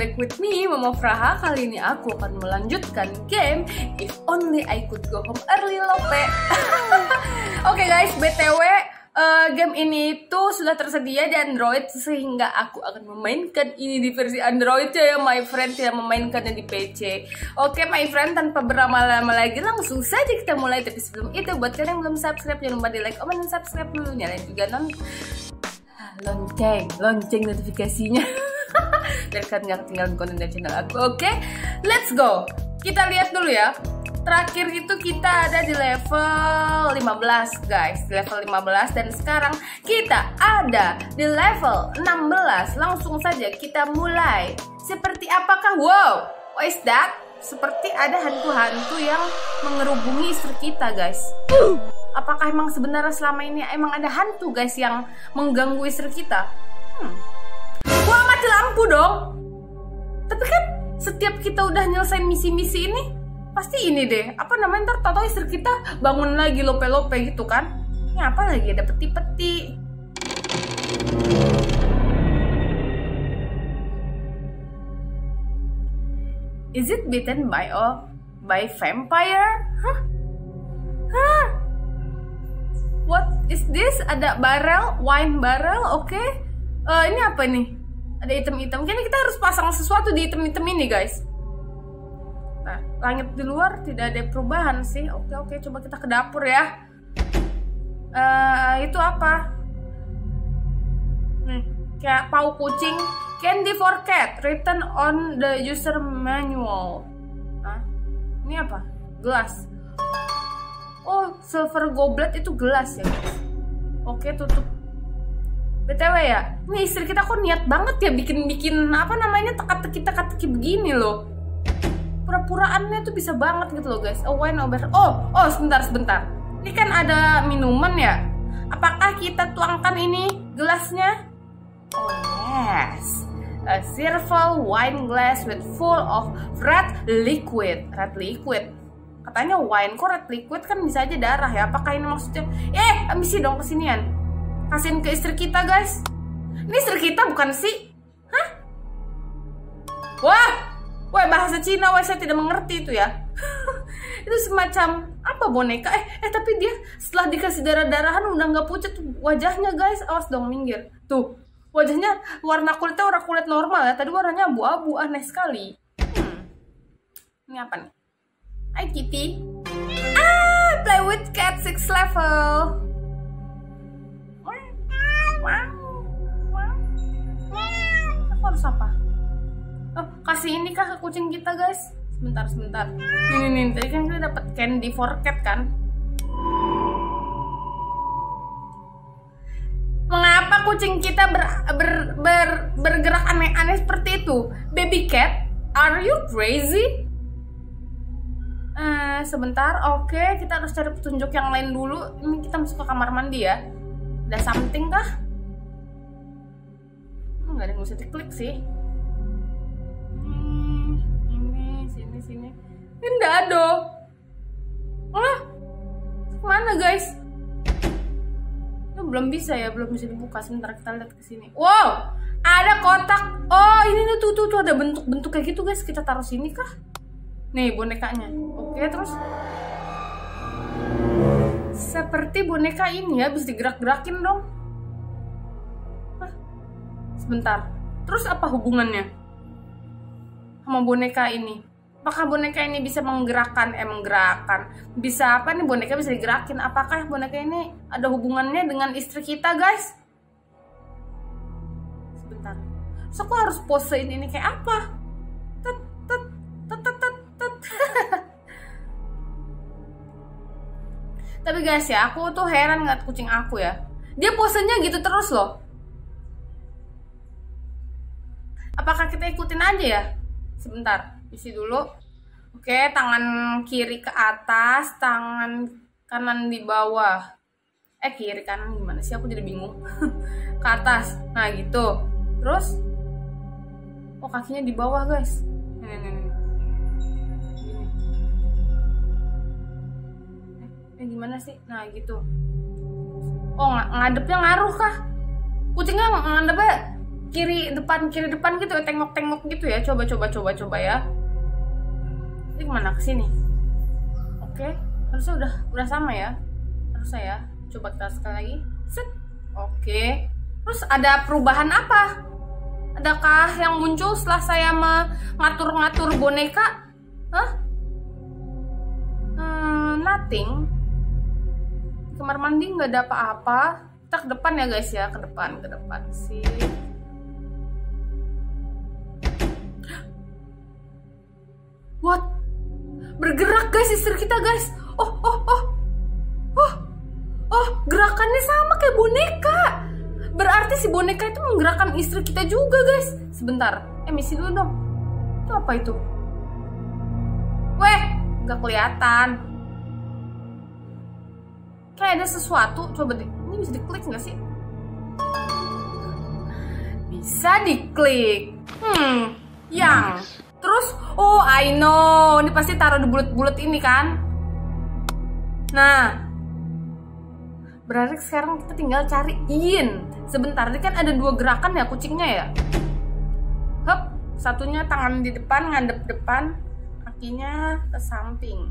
back with me, Mama Fraha. Kali ini aku akan melanjutkan game If Only I Could Go Home Early, Lopez. Oke guys, BTW game ini tuh sudah tersedia di Android, sehingga aku akan memainkan ini di versi Android ya, my friend, tidak memainkannya di PC. Oke my friend, tanpa berlama-lama lagi langsung saja kita mulai. Tapi sebelum itu, buat kalian yang belum subscribe, jangan lupa di like, comment, dan subscribe dulu. Nyalain juga lonceng notifikasinya biar kalian ketinggalan konten dari channel aku. Oke, let's go. Kita lihat dulu ya. Terakhir itu kita ada di level 15 guys, di level 15, dan sekarang kita ada di level 16. Langsung saja kita mulai. Seperti apakah? Wow, what is that? Seperti ada hantu-hantu yang mengerubungi istri kita guys. Apakah emang sebenarnya selama ini emang ada hantu guys yang mengganggu istri kita? Wah, mati lampu dong. Tapi kan setiap kita udah nyelesain misi-misi ini, pasti ini deh, apa namanya, ntar tau-tau istri kita bangun lagi lope-lope gitu kan. Ini apa lagi, ada peti-peti. Is it bitten by vampire? Hah? What is this? Ada barrel, wine barrel, oke. Ini apa nih? Ada item-item. Kayaknya kita harus pasang sesuatu di item-item ini guys. Nah, langit di luar tidak ada perubahan sih. Oke, coba kita ke dapur ya. Itu apa? Kayak pau kucing. Candy for cat written on the user manual. Hah? Ini apa? Gelas. Oh, silver goblet itu gelas ya guys. Oke, tutup. BTW ya, ini istri kita kok niat banget ya bikin apa namanya, teka-teki begini loh. Pura-puraannya tuh bisa banget gitu loh guys. Oh, wine over. Oh, sebentar. Ini kan ada minuman ya. Apakah kita tuangkan ini gelasnya? Oh yes, a circle wine glass with full of red liquid. Red liquid. Katanya wine, kok red liquid, kan bisa aja darah ya. Apakah ini maksudnya? Misi dong kesinian. Kasihin ke istri kita guys. Ini istri kita bukan sih? Hah? Wah. Wah, bahasa Cina, wah, saya tidak mengerti itu ya. Itu semacam apa, boneka? Tapi dia setelah dikasih darah-darahan udah nggak pucat wajahnya guys. Awas dong, minggir. Tuh, wajahnya warna kulitnya warna kulit normal ya. Tadi warnanya abu-abu, aneh sekali. Ini apa nih? Hi Kitty. Play with cat 6 level. Aku harus apa? Kasih ini kah ke kucing kita guys? Sebentar. Nih, tadi kan kita dapat candy for cat kan? Mengapa kucing kita bergerak aneh-aneh seperti itu? Baby cat, are you crazy? Sebentar, oke, kita harus cari petunjuk yang lain dulu. Ini kita masuk ke kamar mandi ya. Ada something kah? Nggak ada yang bisa diklik sih. Sini nggak ada. Mana guys? Itu belum bisa ya, belum bisa dibuka. Sebentar kita lihat ke sini. Wow, ada kotak. Oh, ini tuh ada bentuk kayak gitu guys. Kita taruh sini kah? Nih bonekanya. Oke, terus seperti boneka ini ya, bisa digerak-gerakin dong. Sebentar. Terus apa hubungannya sama boneka ini? Apakah boneka ini bisa menggerakkan? Bisa apa nih, boneka bisa digerakin? Apakah boneka ini ada hubungannya dengan istri kita, guys? Sebentar. So, aku harus posein ini kayak apa? Tapi guys ya, aku tuh heran ngeliat kucing aku ya. Dia posenya gitu terus loh. Apakah kita ikutin aja ya? Sebentar. Isi dulu. Oke, tangan kiri ke atas, tangan kanan di bawah. Kiri kanan gimana sih? Aku jadi bingung. Ke atas. Nah, gitu. Terus kakinya di bawah, guys. Nih. Gini. Gimana sih? Nah, gitu. Ngadepnya ngaruh kah? Kucingnya ngadepnya kiri depan gitu, tengok-tengok gitu ya. Coba ya. Ini kemana, ke sini? Oke, harusnya udah sama ya. Harusnya ya. Coba kita sekali lagi. Set. Oke. Terus ada perubahan apa? Adakah yang muncul setelah saya mengatur-ngatur boneka? Hah? Nothing. Di kamar mandi nggak ada apa-apa. Kita ke depan ya guys ya, ke depan sih. What? Bergerak guys istri kita guys. Oh, gerakannya sama kayak boneka. Berarti si boneka itu menggerakkan istri kita juga guys. Sebentar, misi dulu dong. Itu apa itu? Weh, nggak kelihatan. Kayak ada sesuatu. Coba deh, ini bisa diklik nggak sih? Bisa diklik. Yang terus, oh I know, ini pasti taruh di bulat-bulat ini kan. Nah, berarti sekarang kita tinggal cariin. Sebentar, ini kan ada dua gerakan ya kucingnya ya. Hup, satunya tangan di depan, ngadep depan, kakinya ke samping,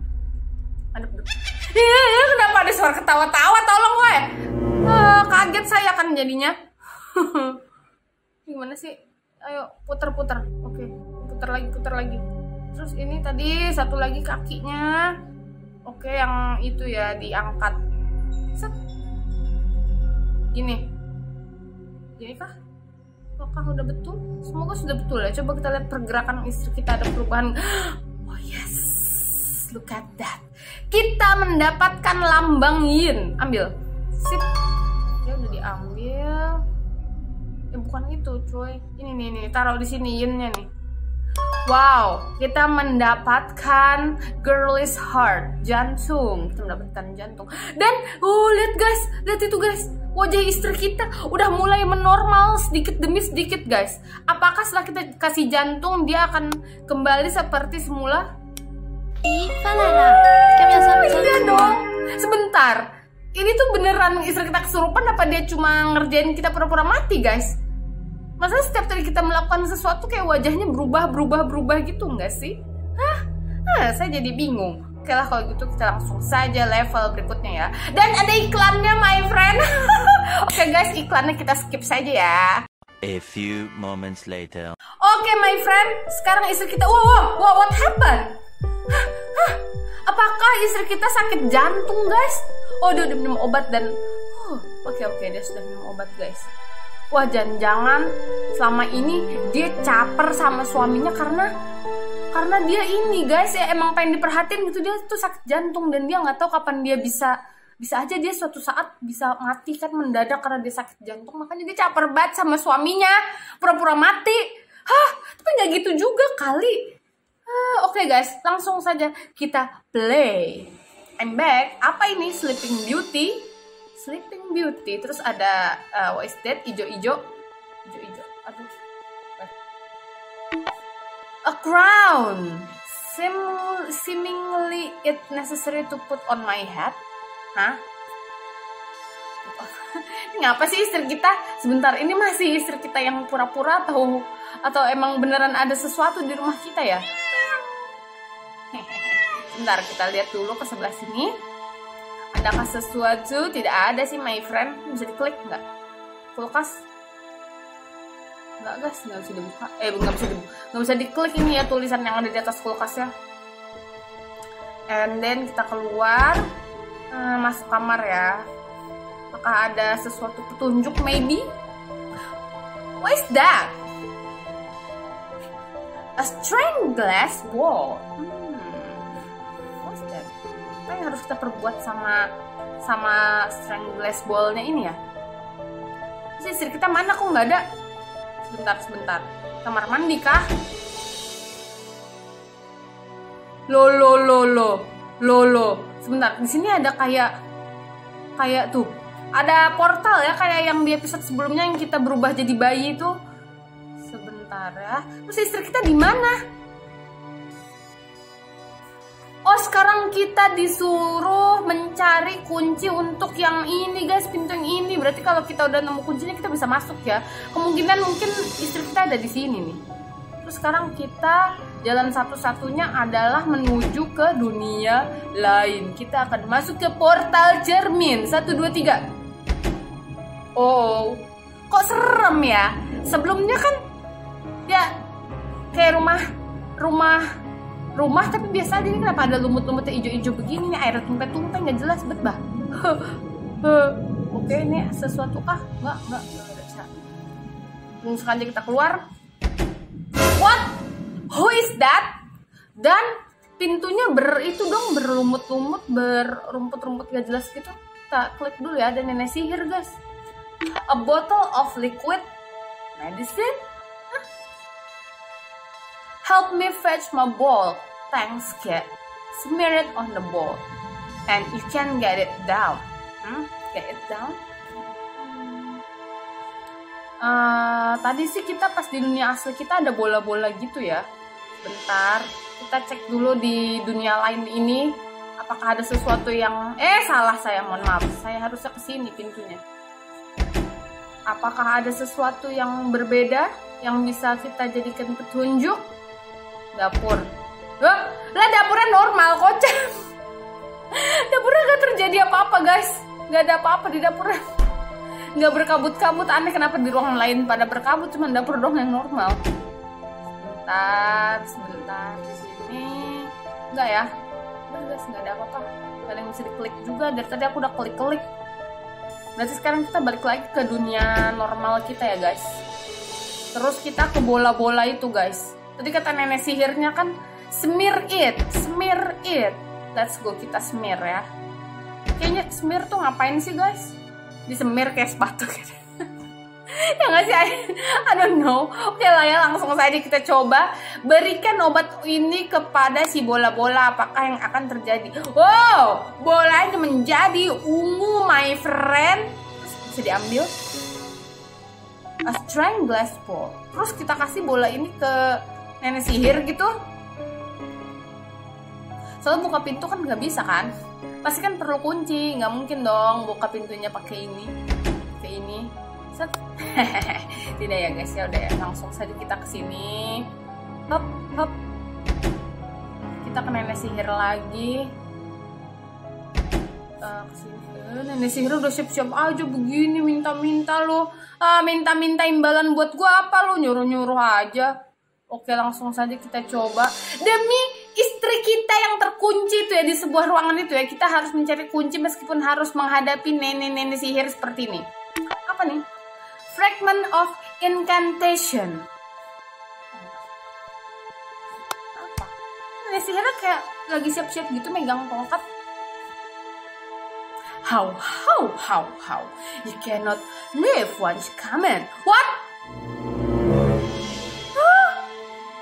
ngadep depan. Kenapa ada suara ketawa-tawa? Tolong gue. Kaget saya kan jadinya. Gimana sih? Ayo puter-puter. Oke. Putar lagi. Terus ini tadi satu lagi kakinya. Oke, yang itu ya diangkat. Set. Gini. Gini kah? Apakah udah betul? Semoga sudah betul ya. Coba kita lihat pergerakan istri kita, ada perubahan. Oh yes. Look at that. Kita mendapatkan lambang yin. Ambil. Sip. Ya udah diambil. Ya bukan itu, coy. Ini nih, taruh di sini yinnya nih. Wow, kita mendapatkan girlish heart, jantung. Kita mendapatkan jantung. Dan, lihat itu guys. Wajah istri kita udah mulai menormal sedikit demi sedikit guys. Apakah setelah kita kasih jantung dia akan kembali seperti semula? Iya dong. Sebentar. Ini tuh beneran istri kita kesurupan apa dia cuma ngerjain kita pura-pura mati guys? Maksudnya setiap kali kita melakukan sesuatu kayak wajahnya berubah gitu nggak sih? Saya jadi bingung. Oke lah kalau gitu kita langsung saja level berikutnya ya. Dan ada iklannya my friend. Oke guys, iklannya kita skip saja ya. A few moments later. Oke my friend, sekarang istri kita. Wow, what happened? Apakah istri kita sakit jantung guys? Oh dia udah minum obat dan oke, dia sudah minum obat guys. Wah, jangan-jangan selama ini dia caper sama suaminya karena dia ini guys ya emang pengen diperhatiin gitu. Dia tuh sakit jantung dan dia nggak tahu kapan dia bisa aja dia suatu saat bisa mati kan mendadak karena dia sakit jantung, makanya dia caper banget sama suaminya pura-pura mati. Tapi nggak gitu juga kali. Oke guys, langsung saja kita play. I'm back. Apa ini? Sleeping Beauty, terus ada what is that? Ijo-ijo. Aduh. A crown. Seemingly it necessary to put on my head. Hah? Ngapa sih istri kita? Sebentar, ini masih istri kita yang pura-pura atau emang beneran ada sesuatu di rumah kita ya? Sebentar, kita lihat dulu ke sebelah sini. Adakah sesuatu? Tidak ada sih my friend. Bisa diklik nggak? Kulkas? Nggak guys, nggak bisa dibuka. Nggak bisa diklik ini ya tulisan yang ada di atas kulkasnya. And then kita keluar, masuk kamar ya. Apakah ada sesuatu petunjuk? Maybe. What is that? A strange glass wall. Apa yang harus kita perbuat sama strangless ball-nya ini ya? Terus istri kita mana kok nggak ada? Sebentar. Kamar mandi kah? Lo. Sebentar, di sini ada kayak tuh. Ada portal ya kayak yang di episode sebelumnya yang kita berubah jadi bayi itu. Sebentar ya. Terus istri kita di mana? Oh, sekarang kita disuruh mencari kunci untuk yang ini, guys, pintu yang ini. Berarti kalau kita udah nemu kuncinya kita bisa masuk ya. Kemungkinan mungkin istri kita ada di sini nih. Terus sekarang kita jalan satu-satunya adalah menuju ke dunia lain. Kita akan masuk ke portal cermin. 1, 2, 3. Oh, kok serem ya? Sebelumnya kan ya kayak rumah tapi biasa aja. Ini kenapa ada lumut-lumutnya hijau-hijau begini nih, airnya tumpe-tumpe nggak jelas bet bah. Oke, ini sesuatu kah? Nggak bisa. Langsung saja kita keluar. What? Who is that? Dan pintunya berlumut-lumut, berumput-rumput nggak jelas gitu. Kita klik dulu ya, ada nenek sihir guys. A bottle of liquid medicine. Help me fetch my ball. Thanks, kid. Smear it on the ball. And you can get it down. Get it down? Tadi sih kita pas di dunia asli kita ada bola-bola gitu ya. Bentar, kita cek dulu di dunia lain ini. Apakah ada sesuatu yang... salah saya, mohon maaf. Saya harusnya kesini pintunya. Apakah ada sesuatu yang berbeda yang bisa kita jadikan petunjuk? Dapur. Lah dapurnya normal, kocak. Dapurnya gak terjadi apa-apa guys. Gak ada apa-apa di dapurnya. Gak berkabut-kabut, aneh kenapa di ruangan lain pada berkabut. Cuman dapur doang yang normal. Sebentar di sini. Enggak ya. Udah guys, gak ada apa-apa. Gak ada yang bisa diklik juga, dari tadi aku udah klik-klik. Berarti sekarang kita balik lagi ke dunia normal kita ya guys. Terus kita ke bola-bola itu guys. Tadi kata nenek sihirnya kan smear it. Let's go, kita smear ya. Kayaknya smear tuh ngapain sih guys? Disemir kayak sepatu gitu. Ya nggak sih? I don't know. Oke lah ya, langsung saja kita coba. Berikan obat ini kepada si bola-bola. Apakah yang akan terjadi? Wow, bolanya menjadi ungu my friend. Terus bisa diambil. A strange glass ball. Terus kita kasih bola ini ke nenek sihir gitu. Soalnya buka pintu kan nggak bisa kan, pasti kan perlu kunci, nggak mungkin dong buka pintunya pakai ini, kayak ini. Set. Tidak ya guys, ya udah ya, langsung saja kita kesini. Hop. Kita ke nenek sihir lagi. Kesini. Nenek sihir udah siap-siap aja begini, minta-minta lo. Minta-minta imbalan buat gue apa lo, nyuruh-nyuruh aja. Oke, langsung saja kita coba. Demi istri kita yang terkunci itu ya, di sebuah ruangan itu ya. Kita harus mencari kunci meskipun harus menghadapi nenek-nenek sihir seperti ini. Apa nih? Fragment of incantation. Apa? Nenek sihirnya kayak lagi siap-siap gitu megang tongkat. How? You cannot leave once come in. What?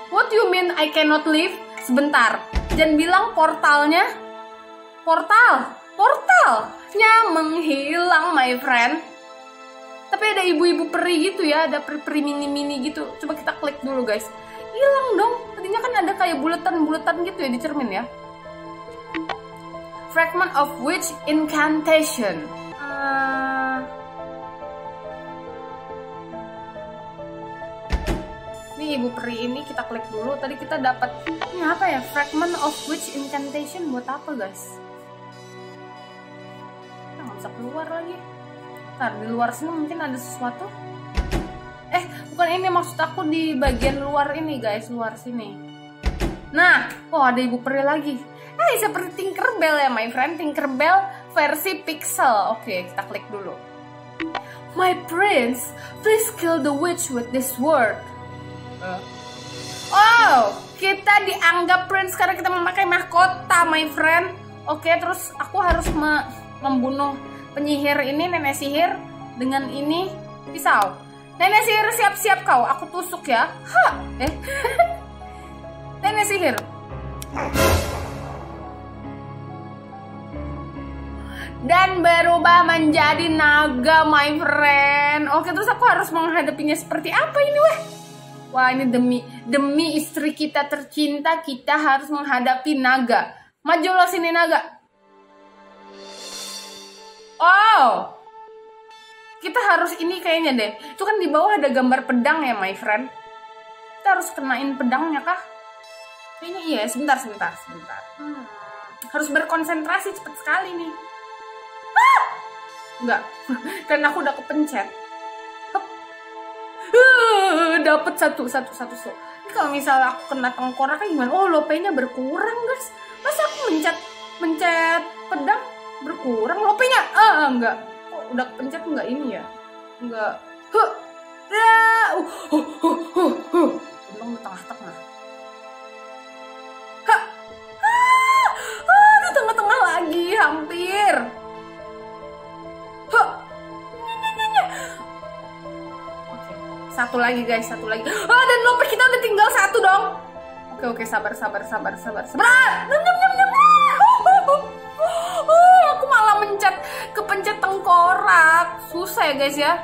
What do you mean I cannot leave? Sebentar, jangan bilang portalnya. Portalnya menghilang, my friend. Tapi ada ibu-ibu peri gitu ya, ada peri-peri mini-mini gitu. Coba kita klik dulu guys. Hilang dong, tadinya kan ada kayak buletan-buletan gitu ya di cermin ya. Fragment of which incantation? Ibu peri ini kita klik dulu. Tadi kita dapat ini apa ya? Fragment of which incantation, buat apa guys? Kita nggak bisa keluar lagi. Ntar di luar sini mungkin ada sesuatu. Bukan ini maksud aku, di bagian luar ini guys, luar sini. Nah, ada ibu peri lagi. Seperti Tinkerbell ya my friend, Tinkerbell versi pixel. Oke, kita klik dulu. My prince, please kill the witch with this sword. Oh, kita dianggap prince karena kita memakai mahkota, my friend. Oke, terus aku harus membunuh penyihir ini, nenek sihir, dengan ini pisau. Nenek sihir siap-siap kau, aku tusuk ya. Nenek sihir. Dan berubah menjadi naga, my friend. Oke, terus aku harus menghadapinya seperti apa ini, weh? Wah, ini demi istri kita tercinta, kita harus menghadapi naga. Maju lo sini, naga. Oh, kita harus ini kayaknya deh. Itu kan di bawah ada gambar pedang ya, my friend. Kita harus kenain pedangnya kah? Kayaknya iya. Sebentar. Harus berkonsentrasi cepet sekali nih. Ah! Enggak, karena aku udah kepencet. Dapat satu. Ini kalau misalnya aku kena tengkoraknya gimana? Oh, lopenya berkurang, guys. Masa aku mencet pedang berkurang lopenya? Enggak. Kok udah kepencet enggak ini ya? Enggak. Untung di tengah-tengah. Di tengah-tengah lagi, hampir. Satu lagi guys, satu lagi. Dan Lopez kita udah tinggal satu dong. Oke, sabar. Aku malah kepencet tengkorak. Susah ya guys ya.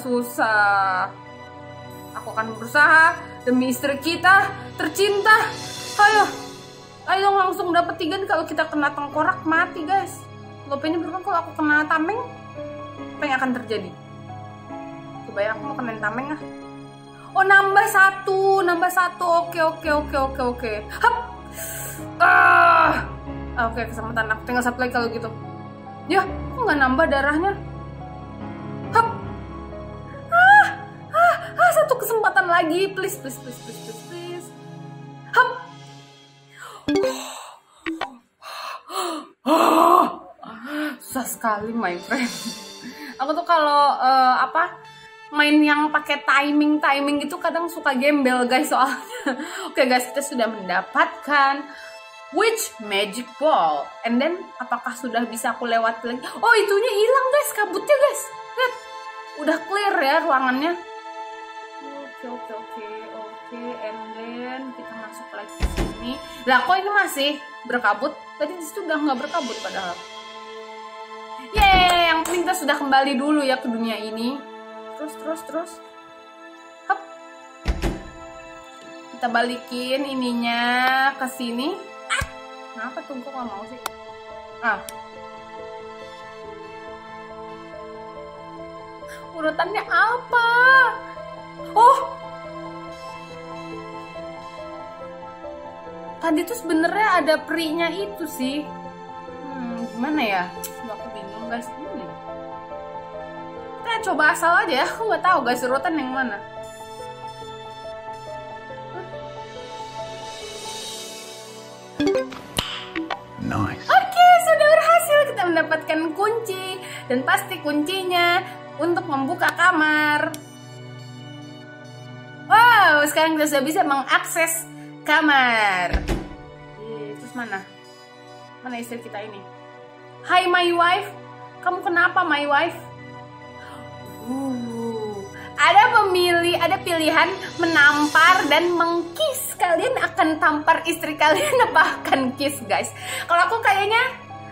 Susah. Aku akan berusaha demi istri kita tercinta. Ayo dong, langsung dapet 3. Kalau kita kena tengkorak mati guys. Lopeznya berapa? Kalau aku kena tameng, apa yang akan terjadi? Bayar aku mau kena tameng lah. Oh, nambah satu. Oke. Hap. Oke, kesempatan aku tinggal satu lagi kalau gitu. Ya, kok nggak nambah darahnya? Hap. Satu kesempatan lagi, please. Hap. Susah sekali my friend. Aku tuh kalau main yang pakai timing itu kadang suka gembel guys soalnya. Oke, guys, kita sudah mendapatkan which magic ball, and then apakah sudah bisa aku lewat lagi? Oh, itunya hilang guys, kabutnya guys, lihat udah clear ya ruangannya. Oke, and then kita masuk lagi ke sini. Lah kok ini masih berkabut? Tadi disitu udah nggak berkabut padahal. Yeay, yang penting kita sudah kembali dulu ya ke dunia ini. Terus. Hop. Kita balikin ininya ke sini. Kenapa tuh kok gak mau sih? Urutannya apa? Tadi tuh sebenarnya ada perinya itu sih. Gimana ya? Aku bingung guys. Coba asal aja, aku nggak tahu guys urutan yang mana. Nice. Oke, sudah berhasil kita mendapatkan kunci, dan pasti kuncinya untuk membuka kamar. Wow, sekarang kita sudah bisa mengakses kamar. Terus mana istri kita ini? Hi my wife, kamu kenapa my wife? Ada pilihan menampar dan mengkiss. Kalian akan tampar istri kalian bahkan kiss guys. Kalau aku kayaknya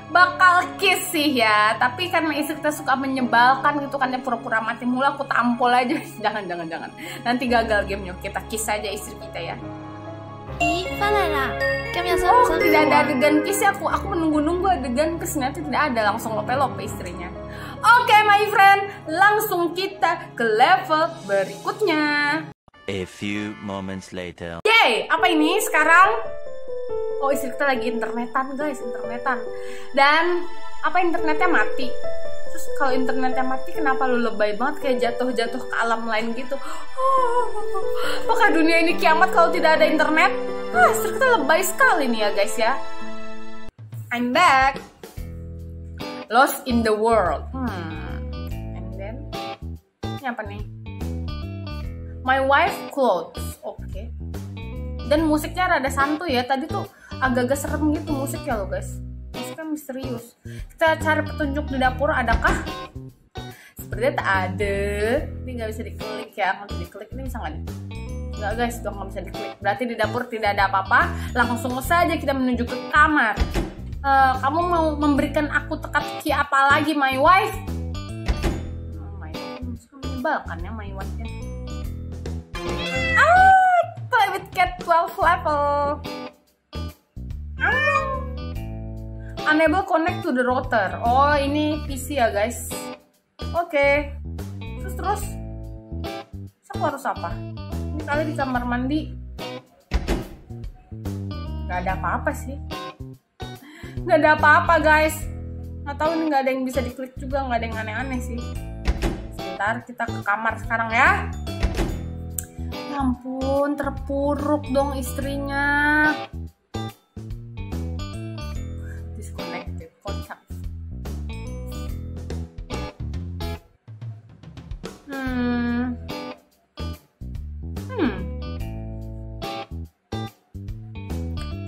bakal kiss sih ya. Tapi karena istri kita suka menyebalkan gitu kan, dia pura-pura mati mula, aku tampol aja. Jangan. Nanti gagal gamenya. Kita kiss aja istri kita ya. Tidak ada adegan kiss ya. Aku menunggu-nunggu adegan kiss, nanti tidak ada, langsung lope-lope istrinya. Oke, my friend, langsung kita ke level berikutnya. A few moments later. Yay, apa ini sekarang? Oh, istri kita lagi internetan guys, dan apa internetnya mati. Terus kalau internetnya mati, kenapa lu lebay banget kayak jatuh-jatuh ke alam lain gitu? Apakah dunia ini kiamat kalau tidak ada internet? Istri kita lebay sekali nih ya guys ya. I'm back. Lost in the world. And then ini apa nih? My wife clothes. Oke. Dan musiknya rada santuy ya. Tadi tuh agak-agak serem gitu musiknya loh guys. Musiknya misterius. Kita cari petunjuk di dapur, adakah? Sepertinya tak ada. Ini nggak bisa diklik ya. Kalau diklik ini bisa nggak nih? Nggak guys, udah nggak bisa diklik. Berarti di dapur tidak ada apa-apa. Langsung saja kita menuju ke kamar. Kamu mau memberikan aku teka-teki apa lagi, my wife? My wife suka menyebalkan ya, my wife-nya. Private cat 12 level. Unable connect to the router. Oh, ini PC ya guys. Oke. Terus aku harus apa? Ini kali di kamar mandi nggak ada apa-apa sih. Nggak ada apa-apa guys. Nggak tahu ini nggak ada yang bisa diklik juga, nggak ada yang aneh-aneh sih. Sebentar, kita ke kamar sekarang ya. Ya ampun, terpuruk dong istrinya. Disconnected kontak.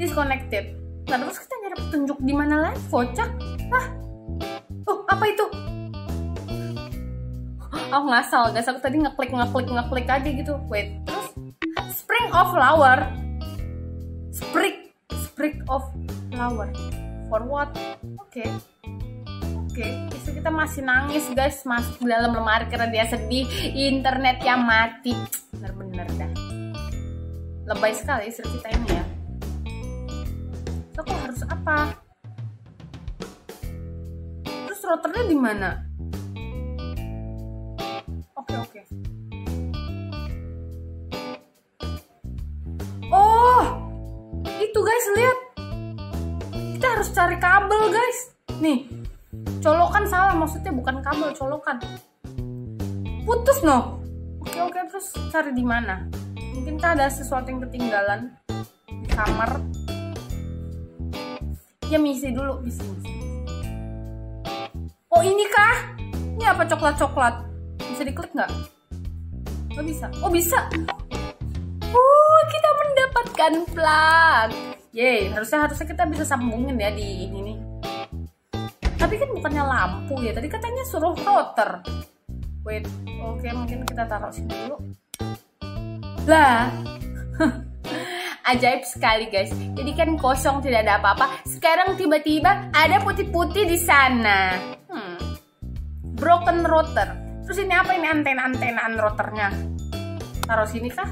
Disconnected. Nah, terus kita nyari petunjuk di mana lagi? Kocak. Hah? Apa itu? Aku ngasal guys, aku tadi ngeklik aja gitu. Wait, terus spring of flower. Sprig of flower. For what? Oke. Oke, itu kita masih nangis guys, masuk ke dalam lemari karena dia sedih, internetnya mati. Bener-bener dah. Lebay sekali istri kita ini ya. Aku harus apa? Terus routernya di mana? Oke. Oh, itu guys, lihat. Kita harus cari kabel guys. Nih, colokan salah, maksudnya bukan kabel, colokan. Putus no. Oke, terus cari di mana? Mungkin kita ada sesuatu yang ketinggalan di kamar. Ya misi dulu. Oh ini kah? Ini apa, coklat? Bisa diklik nggak? Oh bisa. Kita mendapatkan plug. Yeay, harusnya kita bisa sambungin ya di ini nih. Tapi kan bukannya lampu ya? Tadi katanya suruh router. Wait, oke, mungkin kita taruh sini dulu. Lah. Ajaib sekali guys, jadi kan kosong tidak ada apa-apa. Sekarang tiba-tiba ada putih-putih di sana. Broken router. Terus ini apa ini, antena-antenaan routernya? Taruh sini kah?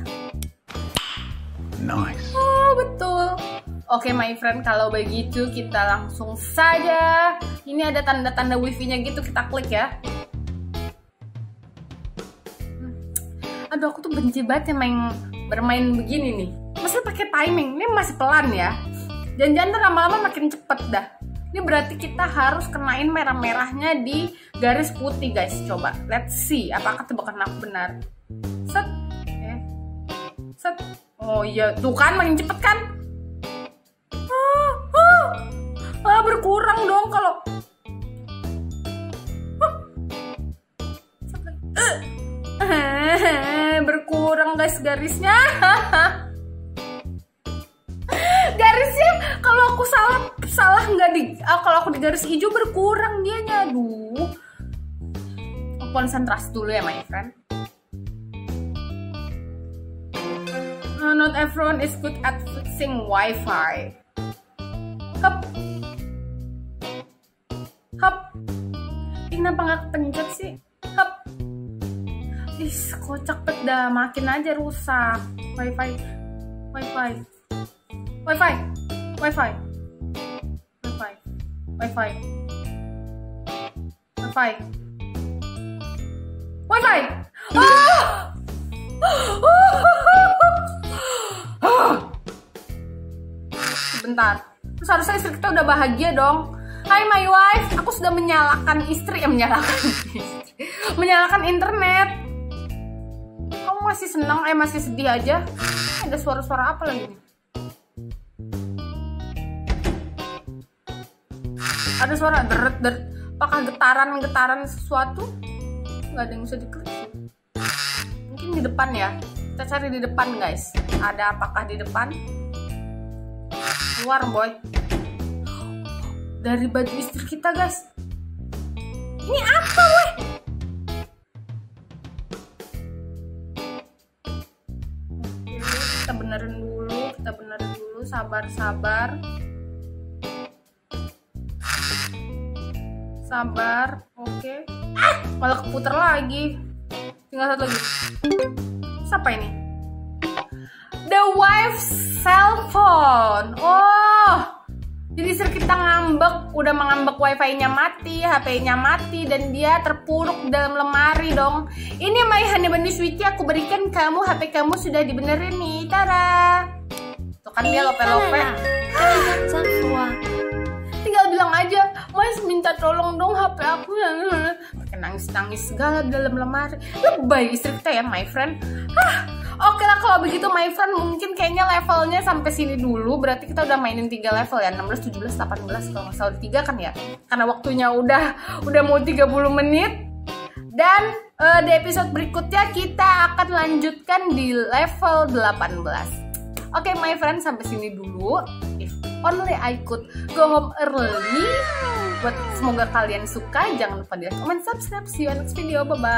Nice. Oh betul. Oke my friend, kalau begitu kita langsung saja. Ini ada tanda-tanda wifi-nya gitu, kita klik ya. Aduh aku tuh benci banget yang bermain begini nih. Masih pakai timing, ini masih pelan ya. Jangan-jangan lama-lama makin cepet dah. Ini berarti kita harus kenain merah-merahnya di garis putih guys. Coba, let's see apakah tebakan aku benar. Set. Oh iya, tuh kan makin cepet kan? Berkurang dong kalau. Berkurang guys garisnya. Garisnya kalau aku salah nggak di, kalau aku di garis hijau berkurang dia nyadu. Konsentrasi dulu ya my friend. Not everyone is good at fixing wifi. Hap. Ini kenapa nggak kepencet sih? Hap. Ih kocak peda, makin aja rusak wifi. Sebentar, terus harusnya istri kita udah bahagia dong. Hi my wife, aku sudah menyalakan internet. Kamu masih senang, masih sedih aja? Ada suara-suara apa lagi nih? Ada suara deret-deret, apakah getaran sesuatu? Nggak ada yang bisa diklik. Mungkin di depan ya, kita cari di depan guys. Ada apakah di depan? Keluar boy dari baju istri kita guys. Ini apa weh? Kita benerin dulu, sabar. Oke. Malah keputar lagi. Tinggal satu lagi. Siapa ini? The wife's cell phone. Oh, Jadi kita ngambek, udah mengambek, wifi-nya mati, HP-nya mati, dan dia terpuruk dalam lemari dong. Ini My Honey Bunny Sweetie, aku berikan kamu, HP kamu sudah dibenerin nih, tara. Tuh kan dia lope-lope. Tinggal bilang aja, Mas minta tolong dong HP aku. Pakai nangis-nangis segala dalam lemari. Lebay istri kita ya, my friend. Oke lah kalau begitu my friend, mungkin kayaknya levelnya sampai sini dulu. Berarti kita udah mainin 3 level ya, 16, 17, 18 kalau nggak salah 3 kan ya. Karena waktunya udah mau 30 menit. Dan di episode berikutnya kita akan lanjutkan di level 18. Oke my friend, sampai sini dulu If Only I Could Go Home Early. Semoga kalian suka, jangan lupa di like, comment, subscribe. See you next video, bye-bye.